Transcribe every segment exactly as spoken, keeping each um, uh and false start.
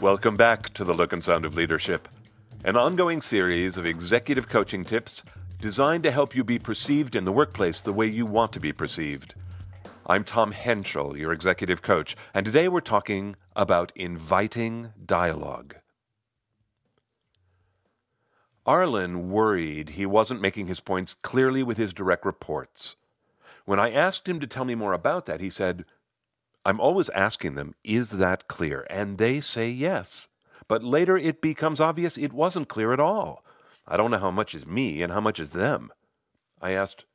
Welcome back to The Look and Sound of Leadership, an ongoing series of executive coaching tips designed to help you be perceived in the workplace the way you want to be perceived. I'm Tom Henschel, your executive coach, and today we're talking about inviting dialogue. Arlen worried he wasn't making his points clearly with his direct reports. When I asked him to tell me more about that, he said, "I'm always asking them, is that clear? And they say yes. But later it becomes obvious it wasn't clear at all. I don't know how much is me and how much is them." I asked,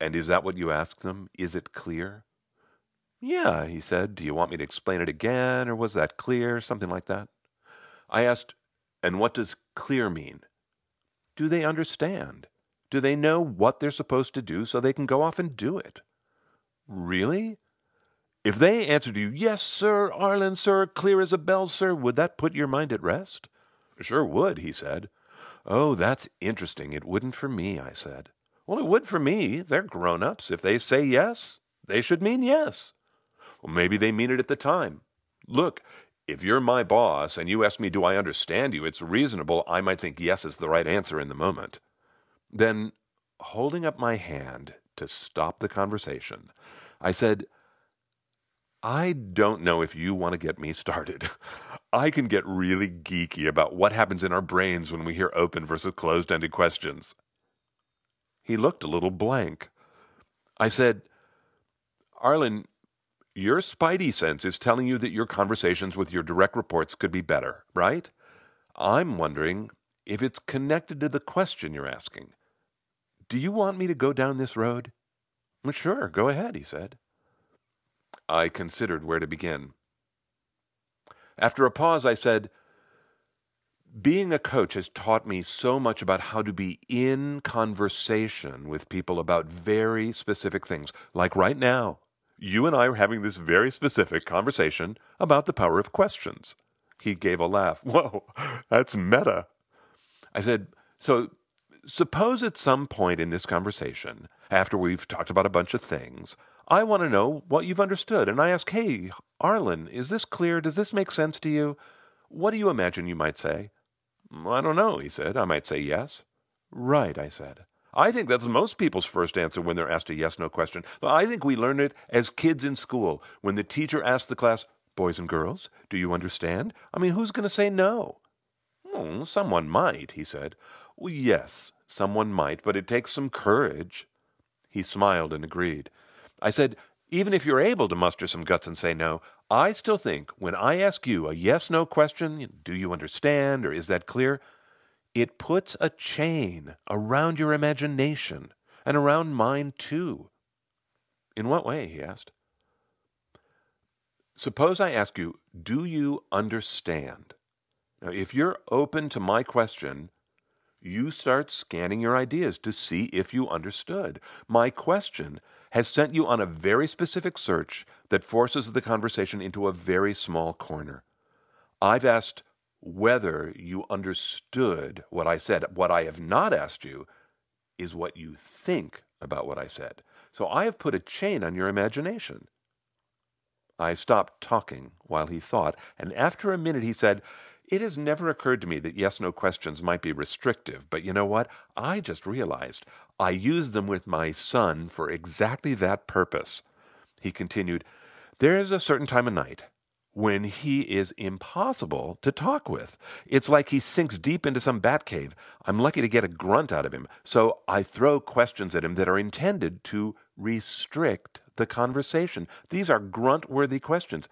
"And is that what you ask them? Is it clear?" "Yeah," he said. "Do you want me to explain it again, or was that clear?" Something like that. I asked, "And what does clear mean?" "Do they understand? Do they know what they're supposed to do so they can go off and do it?" "Really?" If they answered you, "Yes, sir, Arlen, sir, clear as a bell, sir," would that put your mind at rest? "Sure would," he said. "Oh, that's interesting. It wouldn't for me," I said. "Well, it would for me. They're grown-ups. If they say yes, they should mean yes." "Well, maybe they mean it at the time. Look, if you're my boss and you ask me, 'Do I understand you?' it's reasonable I might think yes is the right answer in the moment." Then, holding up my hand to stop the conversation, I said, "I don't know if you want to get me started. I can get really geeky about what happens in our brains when we hear open versus closed-ended questions." He looked a little blank. I said, "Arlen, your spidey sense is telling you that your conversations with your direct reports could be better, right? I'm wondering if it's connected to the question you're asking. Do you want me to go down this road?" "Well, sure, go ahead," he said. I considered where to begin. After a pause, I said, "Being a coach has taught me so much about how to be in conversation with people about very specific things. Like right now, you and I are having this very specific conversation about the power of questions." He gave a laugh. "Whoa, that's meta." I said, "So suppose at some point in this conversation, after we've talked about a bunch of things, I want to know what you've understood, and I ask, 'Hey, Arlen, is this clear? Does this make sense to you? What do you imagine you might say?'" "I don't know," he said. "I might say yes." "Right," I said. "I think that's most people's first answer when they're asked a yes-no question. I think we learn it as kids in school, when the teacher asks the class, 'Boys and girls, do you understand?' I mean, who's going to say no?" "Oh, someone might," he said. "Well, yes, someone might, but it takes some courage." He smiled and agreed. I said, "Even if you're able to muster some guts and say no, I still think when I ask you a yes-no question, 'Do you understand?' or 'Is that clear?' it puts a chain around your imagination and around mine too." "In what way?" he asked. "Suppose I ask you, 'Do you understand?' Now, if you're open to my question, you start scanning your ideas to see if you understood. My question has sent you on a very specific search that forces the conversation into a very small corner. I've asked whether you understood what I said. What I have not asked you is what you think about what I said. So I have put a chain on your imagination." I stopped talking while he thought, and after a minute he said, "It has never occurred to me that yes-no questions might be restrictive, but you know what? I just realized I used them with my son for exactly that purpose." He continued, "There is a certain time of night when he is impossible to talk with. It's like he sinks deep into some bat cave. I'm lucky to get a grunt out of him, so I throw questions at him that are intended to restrict the conversation. These are grunt-worthy questions.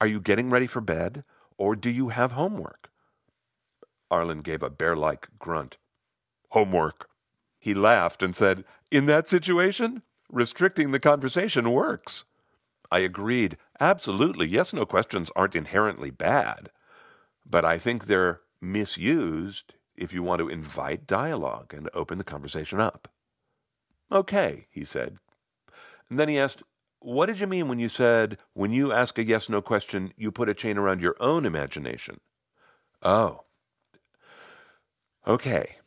'Are you getting ready for bed?' or 'Do you have homework?'" Arlen gave a bear-like grunt. "Homework." He laughed and said, "In that situation, restricting the conversation works." I agreed. Absolutely, yes-no questions aren't inherently bad, but I think they're misused if you want to invite dialogue and open the conversation up. "Okay," he said. And then he asked, "What did you mean when you said, when you ask a yes-no question, you put a chain around your own imagination?" "Oh. Okay.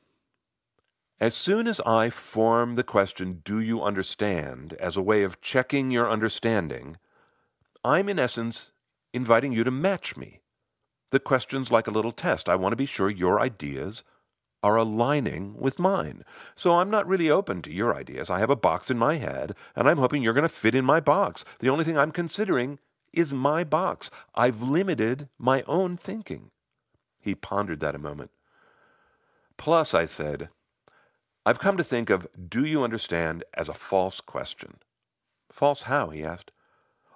As soon as I form the question, 'Do you understand?' as a way of checking your understanding, I'm in essence inviting you to match me. the question's like a little test. I want to be sure your ideas are aligning with mine. So I'm not really open to your ideas. I have a box in my head, and I'm hoping you're going to fit in my box. The only thing I'm considering is my box. I've limited my own thinking. He pondered that a moment. Plus, I said, I've come to think of do you understand as a false question. False how? He asked.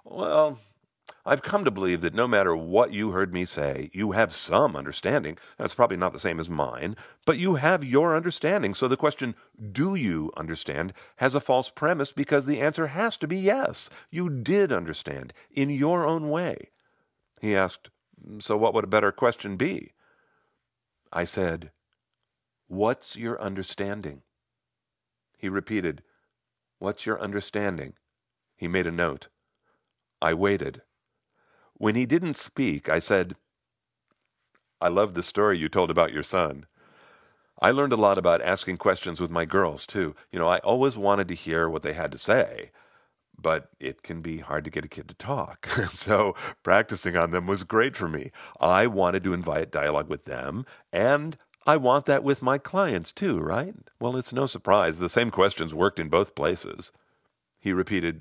Well, I've come to believe that no matter what you heard me say, you have some understanding. That's probably not the same as mine, but you have your understanding. So the question, do you understand, has a false premise because the answer has to be yes. You did understand in your own way. He asked, so what would a better question be? I said, what's your understanding? He repeated, what's your understanding? He made a note. I waited. When he didn't speak, I said, I love the story you told about your son. I learned a lot about asking questions with my girls, too. You know, I always wanted to hear what they had to say, but it can be hard to get a kid to talk. So practicing on them was great for me. I wanted to invite dialogue with them, and I want that with my clients, too, right? Well, it's no surprise. The same questions worked in both places. He repeated,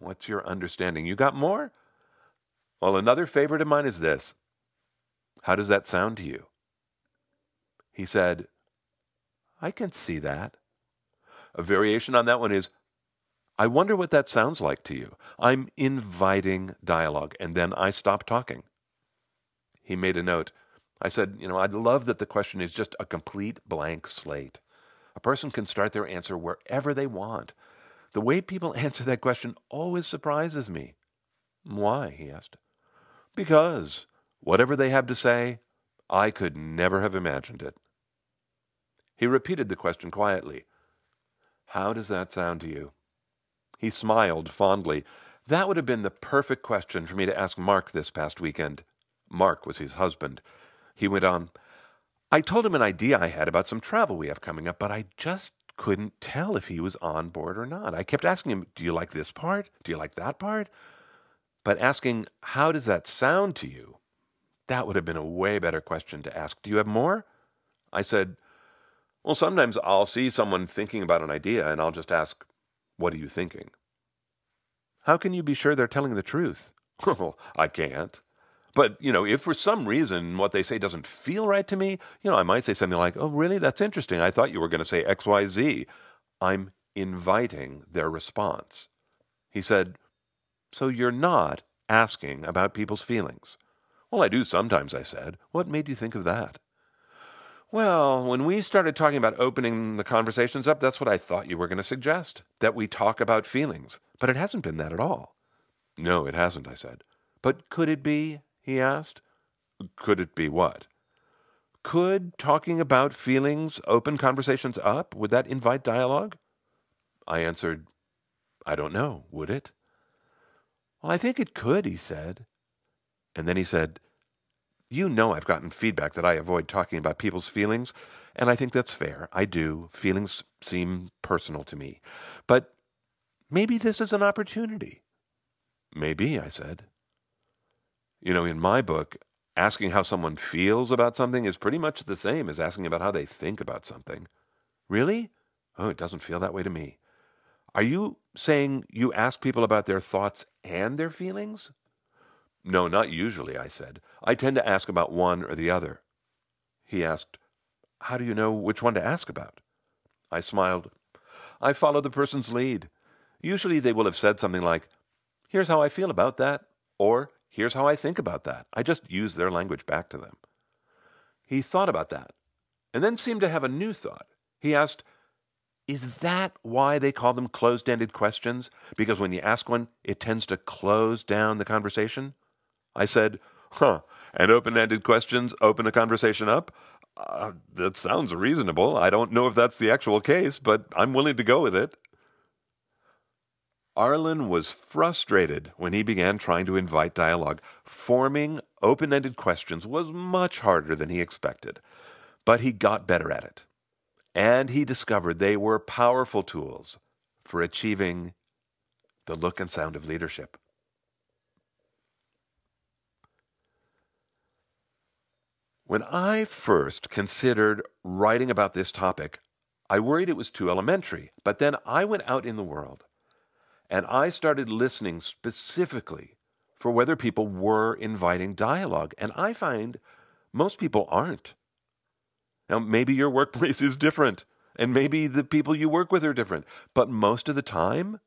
what's your understanding? You got more? Well, another favorite of mine is this. How does that sound to you? He said, I can see that. A variation on that one is, I wonder what that sounds like to you. I'm inviting dialogue, and then I stop talking. He made a note. I said, you know, I'd love that the question is just a complete blank slate. A person can start their answer wherever they want. The way people answer that question always surprises me. Why? He asked. Because whatever they have to say, I could never have imagined it. He repeated the question quietly. How does that sound to you? He smiled fondly. That would have been the perfect question for me to ask Mark this past weekend. Mark was his husband. He went on, I told him an idea I had about some travel we have coming up, but I just couldn't tell if he was on board or not. I kept asking him, do you like this part? Do you like that part? But asking, how does that sound to you? That would have been a way better question to ask. Do you have more? I said, well, sometimes I'll see someone thinking about an idea and I'll just ask, what are you thinking? How can you be sure they're telling the truth? Well, I can't. But, you know, if for some reason what they say doesn't feel right to me, you know, I might say something like, oh, really? That's interesting. I thought you were going to say X, Y, Z. I'm inviting their response. He said, so you're not asking about people's feelings. Well, I do sometimes, I said. What made you think of that? Well, when we started talking about opening the conversations up, that's what I thought you were going to suggest, that we talk about feelings. But it hasn't been that at all. No, it hasn't, I said. But could it be, he asked. Could it be what? Could talking about feelings open conversations up? Would that invite dialogue? I answered, I don't know, would it? Well, I think it could, he said. And then he said, you know I've gotten feedback that I avoid talking about people's feelings, and I think that's fair. I do. Feelings seem personal to me. But maybe this is an opportunity. Maybe, I said. You know, in my book, asking how someone feels about something is pretty much the same as asking about how they think about something. Really? Oh, it doesn't feel that way to me. Are you saying you ask people about their thoughts and their feelings? No, not usually, I said. I tend to ask about one or the other. He asked, how do you know which one to ask about? I smiled. I follow the person's lead. Usually they will have said something like, here's how I feel about that, or here's how I think about that. I just use their language back to them. He thought about that, and then seemed to have a new thought. He asked, is that why they call them closed-ended questions? Because when you ask one, it tends to close down the conversation? I said, huh, and open-ended questions open a conversation up? Uh, that sounds reasonable. I don't know if that's the actual case, but I'm willing to go with it. Arlen was frustrated when he began trying to invite dialogue. Forming open-ended questions was much harder than he expected, but he got better at it. And he discovered they were powerful tools for achieving the look and sound of leadership. When I first considered writing about this topic, I worried it was too elementary. But then I went out in the world, and I started listening specifically for whether people were inviting dialogue. And I find most people aren't. Now, maybe your workplace is different, and maybe the people you work with are different. But most of the time,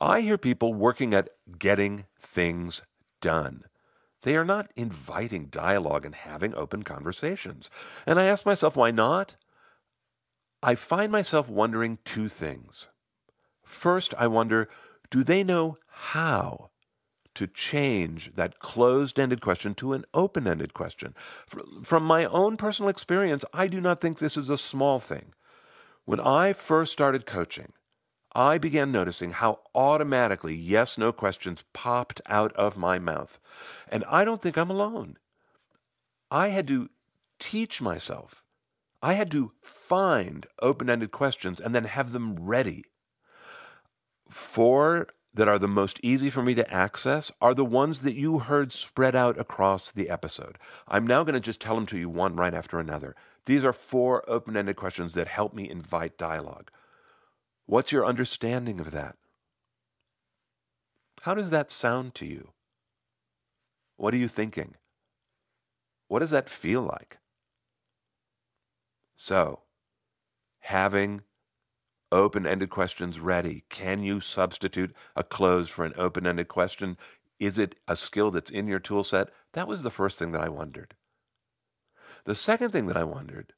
I hear people working at getting things done. They are not inviting dialogue and having open conversations. And I ask myself, why not? I find myself wondering two things. First, I wonder, do they know how to change that closed-ended question to an open-ended question? From my own personal experience, I do not think this is a small thing. When I first started coaching, I began noticing how automatically yes-no questions popped out of my mouth. And I don't think I'm alone. I had to teach myself. I had to find open-ended questions and then have them ready. Four that are the most easy for me to access are the ones that you heard spread out across the episode. I'm now going to just tell them to you one right after another. These are four open-ended questions that help me invite dialogue. What's your understanding of that? How does that sound to you? What are you thinking? What does that feel like? So, having open-ended questions ready. Can you substitute a close for an open-ended question? Is it a skill that's in your tool set? That was the first thing that I wondered. The second thing that I wondered,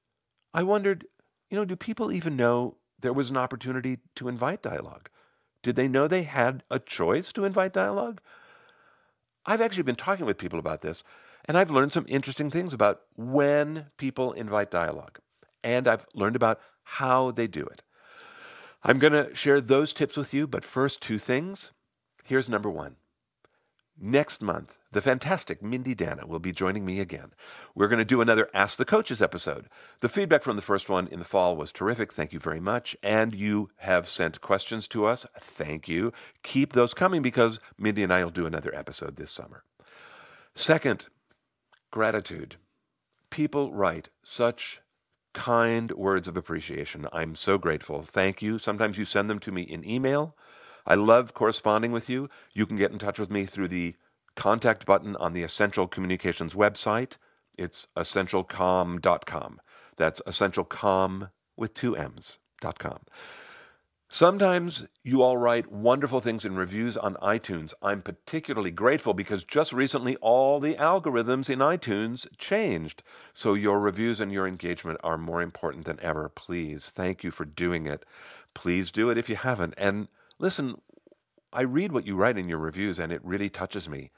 I wondered, you know, do people even know there was an opportunity to invite dialogue? Did they know they had a choice to invite dialogue? I've actually been talking with people about this, and I've learned some interesting things about when people invite dialogue, and I've learned about how they do it. I'm going to share those tips with you, but first, two things. Here's number one. Next month, the fantastic Mindy Dana will be joining me again. We're going to do another Ask the Coaches episode. The feedback from the first one in the fall was terrific. Thank you very much. And you have sent questions to us. Thank you. Keep those coming because Mindy and I will do another episode this summer. Second, gratitude. People write such kind words of appreciation. I'm so grateful. Thank you. Sometimes you send them to me in email. I love corresponding with you. You can get in touch with me through the contact button on the Essential Communications website. It's essential com dot com. That's essentialcom with two M's, dot com. Sometimes you all write wonderful things in reviews on iTunes. I'm particularly grateful because just recently all the algorithms in iTunes changed. So your reviews and your engagement are more important than ever. Please, thank you for doing it. Please do it if you haven't. And listen, I read what you write in your reviews, and it really touches me.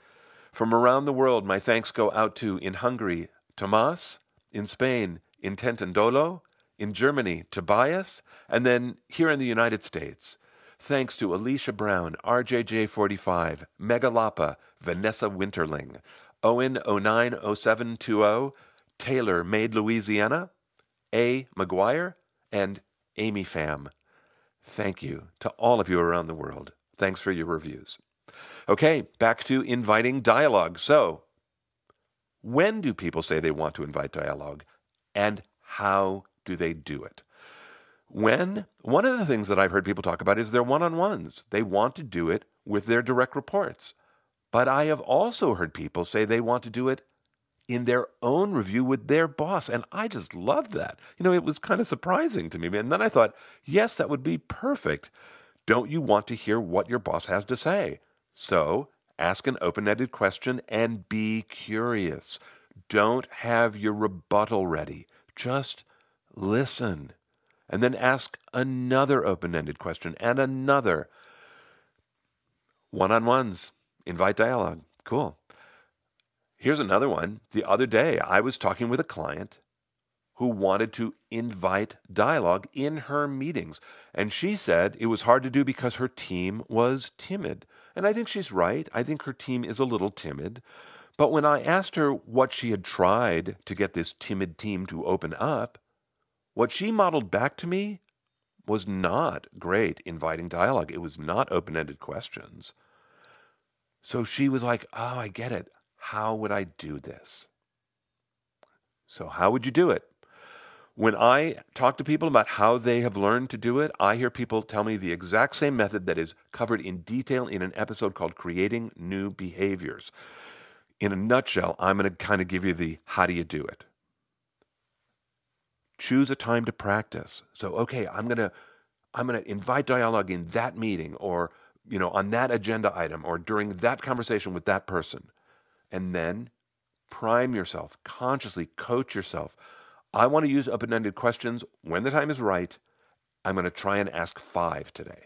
From around the world, my thanks go out to, in Hungary, Tomas, in Spain, in Tentendolo, in Germany, Tobias, and then here in the United States. Thanks to Alicia Brown, R J J forty-five, Megalapa, Vanessa Winterling, Owen oh nine oh seven two oh, Taylor, Maid, Louisiana, A. McGuire, and Amy Pham. Thank you to all of you around the world. Thanks for your reviews. Okay, back to inviting dialogue. So, when do people say they want to invite dialogue, and how do they do it? When? One of the things that I've heard people talk about is their one-on-ones. They want to do it with their direct reports. But I have also heard people say they want to do it in their own review with their boss. And I just loved that. You know, it was kind of surprising to me. And then I thought, yes, that would be perfect. Don't you want to hear what your boss has to say? So ask an open-ended question and be curious. Don't have your rebuttal ready. Just listen. And then ask another open-ended question and another. One-on-ones. Invite dialogue. Cool. Here's another one. The other day, I was talking with a client who wanted to invite dialogue in her meetings. And she said it was hard to do because her team was timid. And I think she's right. I think her team is a little timid. But when I asked her what she had tried to get this timid team to open up, what she modeled back to me was not great inviting dialogue. It was not open-ended questions. So she was like, oh, I get it. How would I do this? So how would you do it? When I talk to people about how they have learned to do it, I hear people tell me the exact same method that is covered in detail in an episode called Creating New Behaviors. In a nutshell, I'm going to kind of give you the how do you do it. Choose a time to practice. So, okay, I'm going to I'm going to invite dialogue in that meeting, or, you know, on that agenda item, or during that conversation with that person. And then prime yourself, consciously coach yourself. I want to use open-ended questions when the time is right. I'm going to try and ask five today.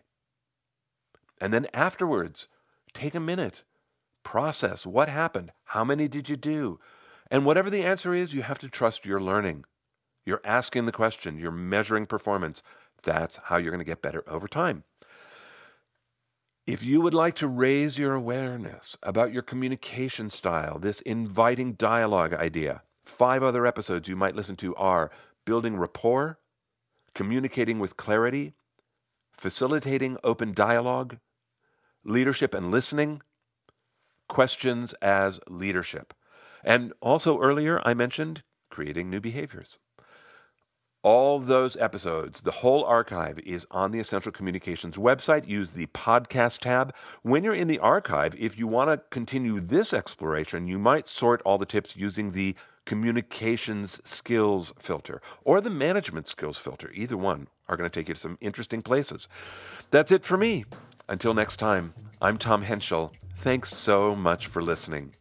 And then afterwards, take a minute, process what happened, how many did you do? And whatever the answer is, you have to trust your learning. You're asking the question, you're measuring performance. That's how you're going to get better over time. If you would like to raise your awareness about your communication style, this inviting dialogue idea, five other episodes you might listen to are Building Rapport, Communicating with Clarity, Facilitating Open Dialogue, Leadership and Listening, Questions as Leadership. And also earlier I mentioned Creating New Behaviors. All those episodes, the whole archive is on the Essential Communications website. Use the podcast tab. When you're in the archive, if you want to continue this exploration, you might sort all the tips using the communications skills filter or the management skills filter. Either one are going to take you to some interesting places. That's it for me. Until next time, I'm Tom Henschel. Thanks so much for listening.